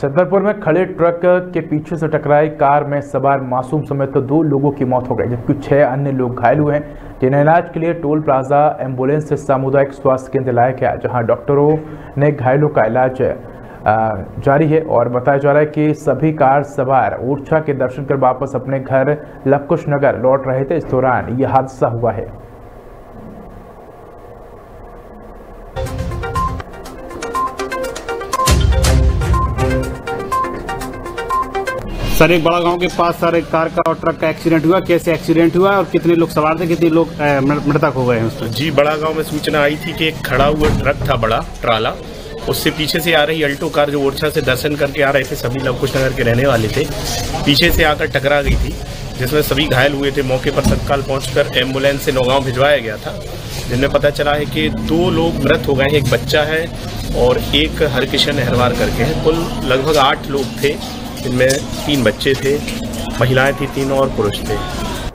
छतरपुर में खड़े ट्रक के पीछे से टकराई कार में सवार मासूम समेत दो लोगों की मौत हो गई, जबकि 6 अन्य लोग घायल हुए हैं, जिन्हें इलाज के लिए टोल प्लाजा एम्बुलेंस से सामुदायिक स्वास्थ्य केंद्र लाया गया, जहां डॉक्टरों ने घायलों का इलाज जारी है। और बताया जा रहा है कि सभी कार सवार ऊर्छा के दर्शन कर वापस अपने घर लवकुश नगर लौट रहे थे। इस दौरान यह हादसा हुआ है। सर, एक बड़ा गांव के पास सर एक कार का और ट्रक का एक्सीडेंट हुआ, कैसे एक्सीडेंट हुआ और कितने लोग सवार थे, कितने लोग मृतक हो गए हैं उसमें? जी, बड़ा गांव में सूचना आई थी कि एक खड़ा हुआ ट्रक था, बड़ा ट्राला, उससे पीछे से आ रही अल्टो कार जो ओरछा से दर्शन करके आ रहे थे, सभी लवकुश नगर के रहने वाले थे, पीछे से आकर टकरा गई थी, जिसमें सभी घायल हुए थे। मौके पर तत्काल पहुंचकर एम्बुलेंस से नौगांव भिजवाया गया था, जिनमें पता चला है कि 2 लोग मृत हो गए हैं, एक बच्चा है और एक हर किशन अहरवार करके हैं। कुल लगभग 8 लोग थे, जिनमें 3 बच्चे थे, महिलाएँ थी 3 और पुरुष थे।